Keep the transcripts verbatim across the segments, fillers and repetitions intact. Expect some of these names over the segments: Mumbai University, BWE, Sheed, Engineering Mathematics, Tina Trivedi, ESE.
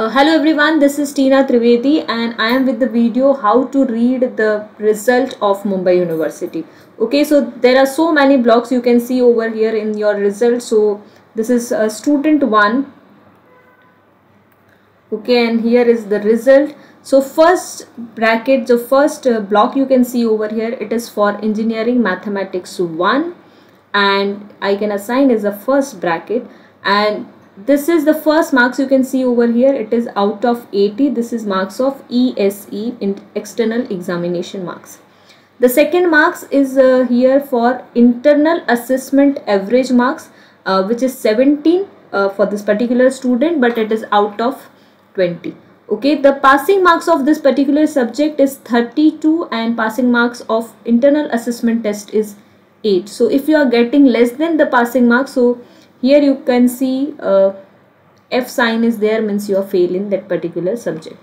Uh, hello everyone, this is Tina Trivedi and I am with the video how to read the result of Mumbai University. Okay, so there are so many blocks you can see over here in your result. So this is uh, student one. Okay, and here is the result. So first bracket, the first uh, block you can see over here, it is for Engineering Mathematics one and I can assign as the first bracket, and this is the first marks you can see over here, it is out of eighty. This is marks of E S E, in external examination marks. The second marks is uh, here for internal assessment average marks, uh, which is seventeen uh, for this particular student, but it is out of twenty. Okay, the passing marks of this particular subject is thirty-two and passing marks of internal assessment test is eight. So if you are getting less than the passing marks, so here you can see uh, F sign is there, means you are failing that particular subject.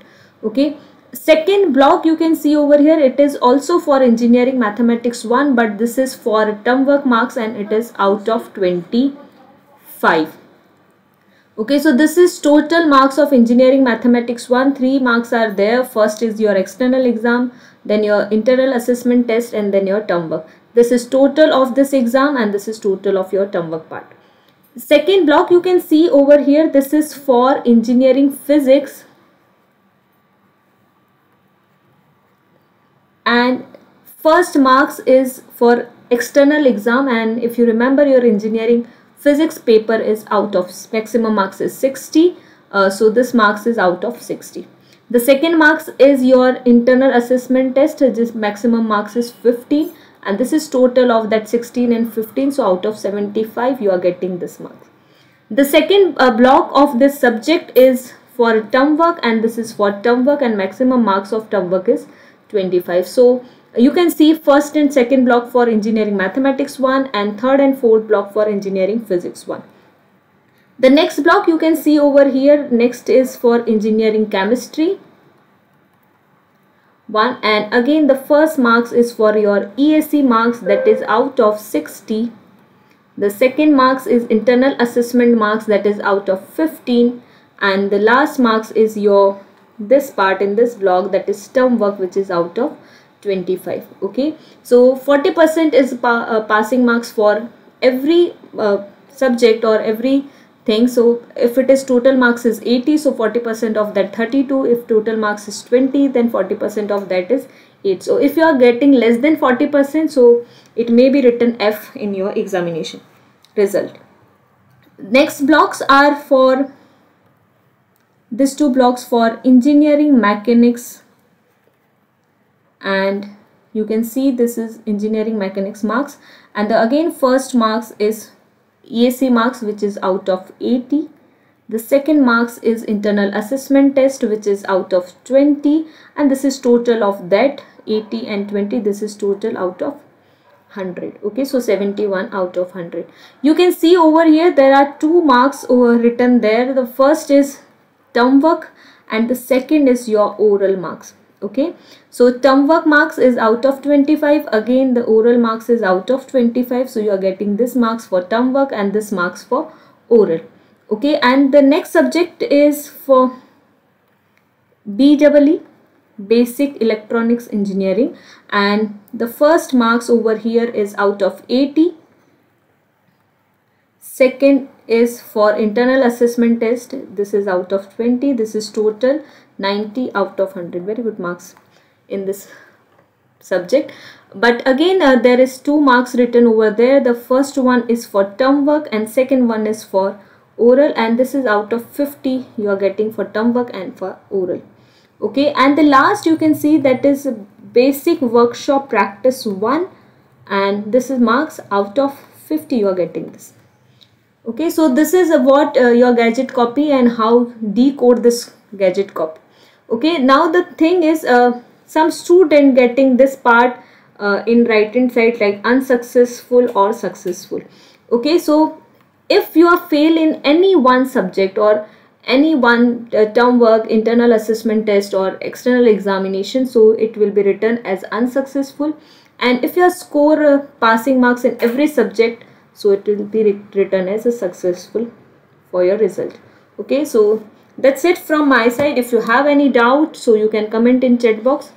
Okay. Second block you can see over here, it is also for Engineering Mathematics one, but this is for term work marks and it is out of twenty-five. Okay, so this is total marks of Engineering Mathematics one. Three marks are there. First is your external exam, then your internal assessment test, and then your term work. This is total of this exam and this is total of your term work part. Second block you can see over here, this is for Engineering Physics and first marks is for external exam, and if you remember your Engineering Physics paper is out of maximum marks is sixty, uh, so this marks is out of sixty. The second marks is your internal assessment test, this maximum marks is fifteen. And this is total of that sixteen and fifteen, so out of seventy-five you are getting this mark. The second uh, block of this subject is for term work, and this is for term work and maximum marks of term work is twenty-five. So you can see first and second block for Engineering Mathematics one and third and fourth block for Engineering Physics one. The next block you can see over here, next is for Engineering Chemistry one, and again the first marks is for your E S E marks, that is out of sixty. The second marks is internal assessment marks, that is out of fifteen, and the last marks is your this part in this block, that is term work, which is out of twenty-five. Okay, so forty percent is pa uh, passing marks for every uh, subject or every thing. So if it is total marks is eighty, so forty percent of that thirty-two, if total marks is twenty, then forty percent of that is eight. So if you are getting less than forty percent, so it may be written F in your examination result. Next blocks are for these two blocks for Engineering Mechanics, and you can see this is Engineering Mechanics marks, and the again first marks is E S E marks, which is out of eighty. The second marks is internal assessment test, which is out of twenty, and this is total of that eighty and twenty, this is total out of one hundred. Okay, so seventy-one out of one hundred. You can see over here there are two marks over written there. The first is term work and the second is your oral marks. Okay, so term work marks is out of twenty-five, again the oral marks is out of twenty-five, so you are getting this marks for term work and this marks for oral. Okay, and the next subject is for B W E, Basic Electronics Engineering, and the first marks over here is out of eighty. Second is for internal assessment test, this is out of twenty, this is total ninety out of one hundred. Very good marks in this subject, but again uh, there is two marks written over there. The first one is for term work and second one is for oral, and this is out of fifty you are getting for term work and for oral. Okay, and the last you can see that is Basic Workshop Practice one, and this is marks out of fifty you are getting this. Okay, so this is what uh, your gadget copy and how decode this gadget copy. Okay, now the thing is uh, some student getting this part uh, in right hand side like unsuccessful or successful. Okay, so if you are fail in any one subject or any one uh, term work, internal assessment test or external examination, so it will be written as unsuccessful, and if you score uh, passing marks in every subject, so it will be written as a successful for your result. Okay, so That's it from my side. If you have any doubt, so you can comment in chat box.